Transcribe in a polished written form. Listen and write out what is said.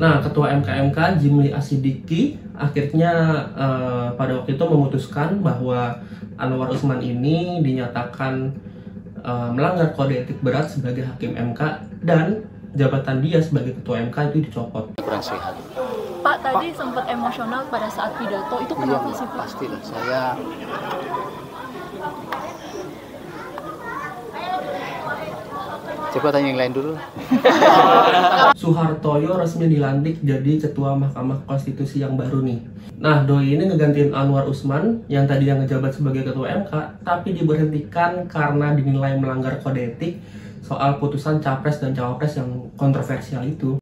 Nah, Ketua MKMK Jimly Asydiki akhirnya pada waktu itu memutuskan bahwa Anwar Usman ini dinyatakan melanggar kode etik berat sebagai hakim MK, dan jabatan dia sebagai ketua MK itu dicopot. Kurang sehat. Pak, tadi sempat emosional pada saat pidato, itu kenapa sih? Pastilah, saya coba tanya yang lain dulu. Suhartoyo resmi dilantik jadi ketua Mahkamah Konstitusi yang baru nih. Nah, doi ini ngegantiin Anwar Usman yang tadi yang ngejabat sebagai ketua MK, tapi diberhentikan karena dinilai melanggar kode etik soal putusan capres dan cawapres yang kontroversial itu.